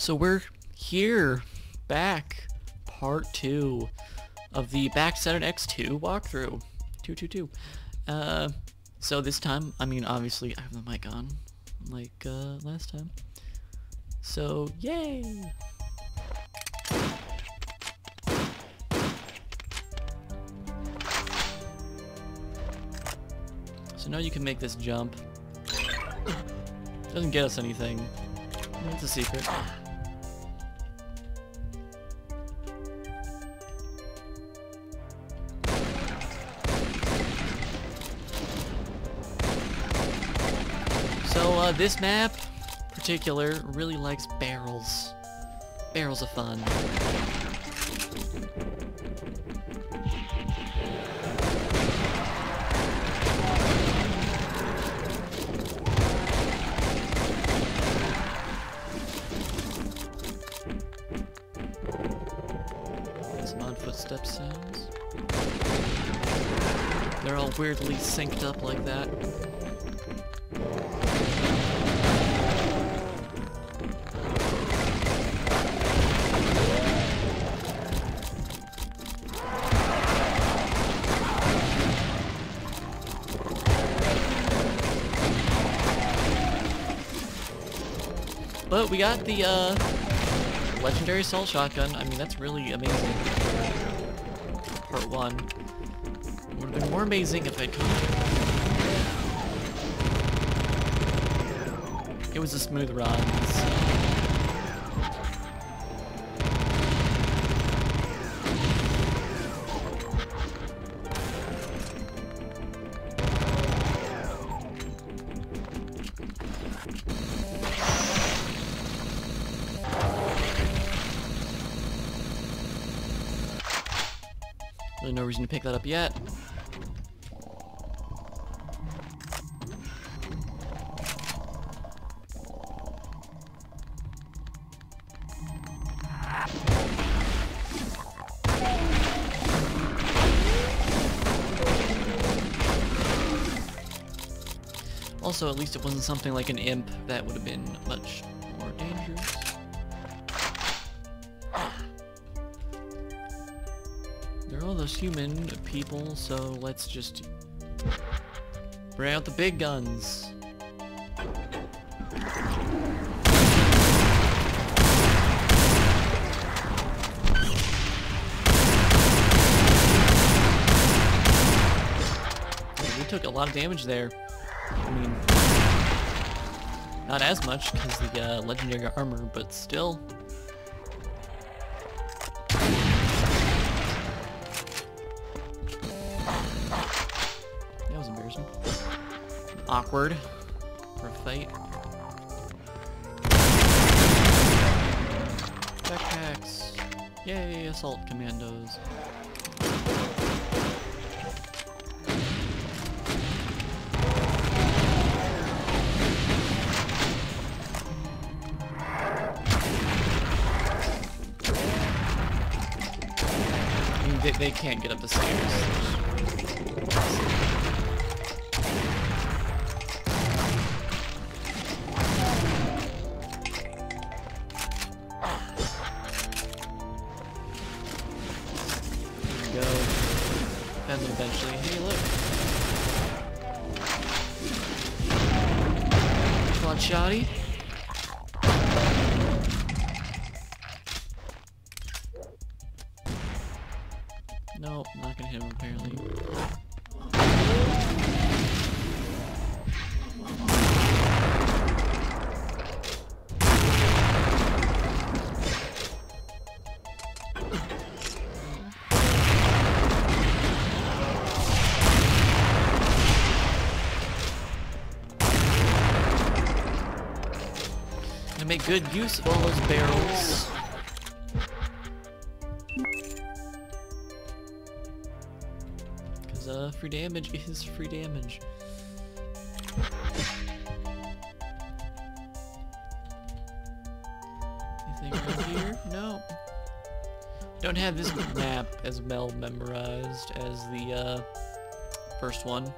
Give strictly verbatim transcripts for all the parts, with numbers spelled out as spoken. So we're here, back, part two of the Back to Saturn X two walkthrough. Two, two, two. Uh, so this time, I mean, obviously, I have the mic on, like uh, last time. So yay! So now you can make this jump. Doesn't get us anything. It's a secret. So uh, this map, in particular, really likes barrels. Barrels of fun. Step sounds. They're all weirdly synced up like that. But we got the uh, legendary soul shotgun. I mean, that's really amazing. Part one. It would have been more amazing if I'd come. It was a smooth run. Really no reason to pick that up yet. Also, at least it wasn't something like an imp. That would have been much more dangerous. They're all those human people, so let's just bring out the big guns. We took a lot of damage there. I mean, not as much because the uh, legendary armor, but still. Awkward for a fight. Backpacks. Yay, assault commandos. I mean, they, they can't get up the stairs. And eventually, hey look. Come on, shotty. No, not gonna hit him apparently. Make good use of all those barrels. Because uh, free damage is free damage. Anything right here? No. Don't have this map as well memorized as the uh, first one.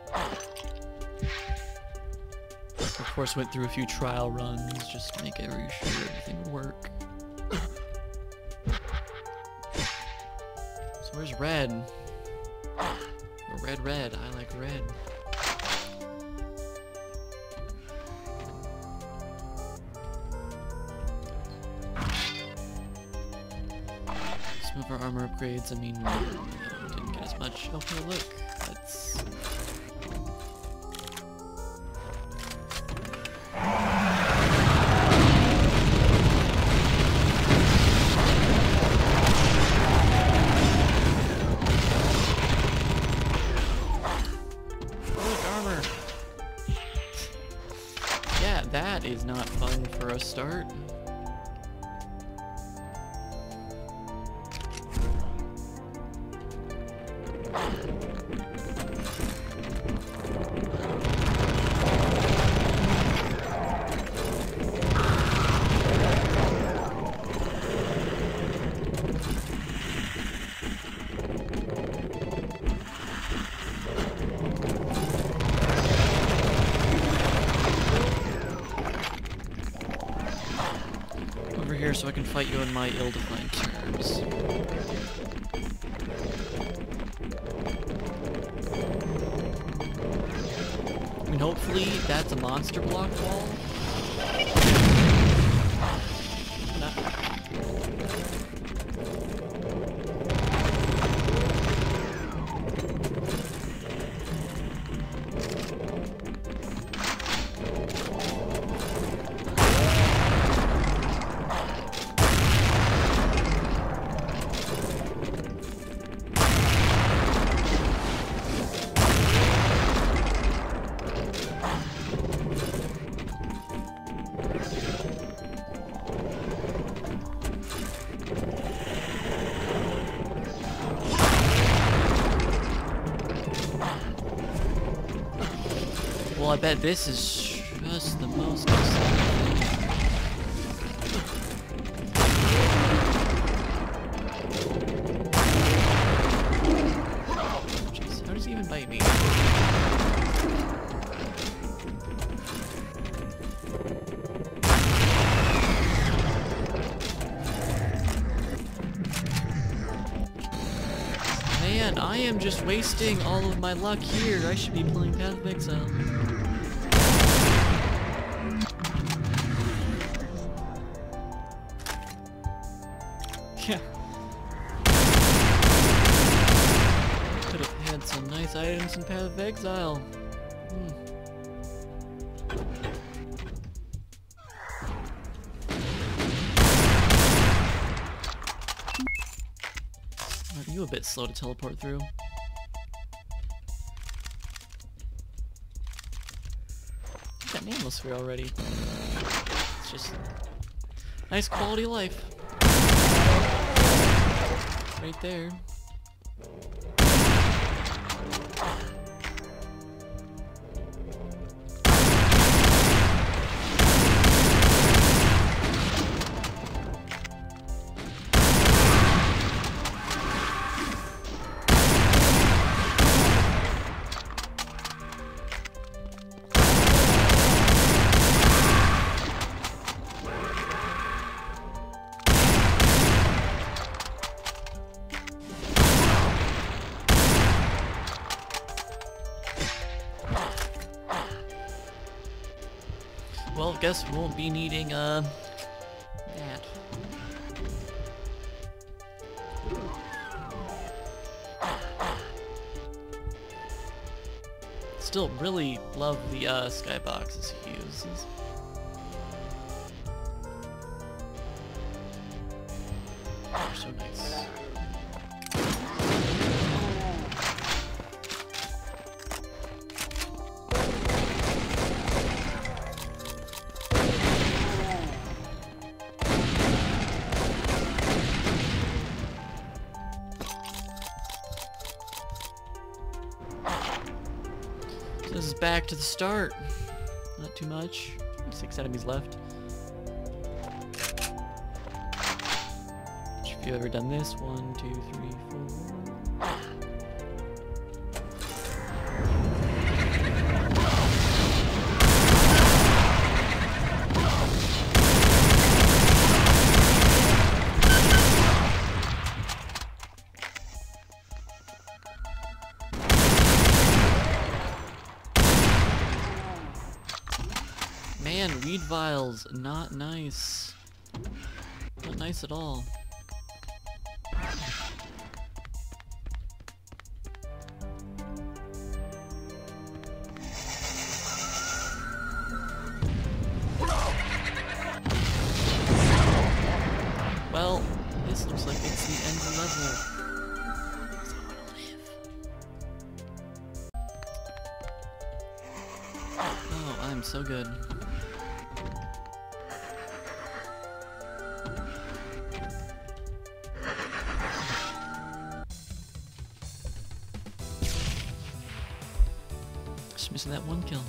Of course, went through a few trial runs just to make sure everything would work. Where's red? Red, red. I like red. Some of our armor upgrades. I mean, we didn't get as much. Oh, hey, look. That's... start. So I can fight you in my ill-defined terms. I mean, hopefully that's a monster block wall. I bet this is just the most exciting thing. Jeez, how does he even bite me? Man, I am just wasting all of my luck here. I should be playing Path of Exile. Yeah. Could have had some nice items in Path of Exile. Hmm. Aren't you a bit slow to teleport through? I've got an atmosphere already. It's just nice quality life. Right there. Well, guess we won't be needing, uh, that. Still really love the, uh, skyboxes he uses. They're so nice. This is back to the start. Not too much. Six enemies left. If you've ever done this, one, two, three, four. vials, not nice. Not nice at all. Well, this looks like it's the end of the level. Does that want to live? Oh, I'm so good. Just missing that one kill.